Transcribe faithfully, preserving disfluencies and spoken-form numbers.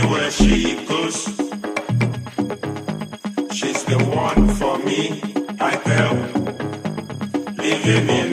Anywhere she goes, she's the one for me. I tell, living in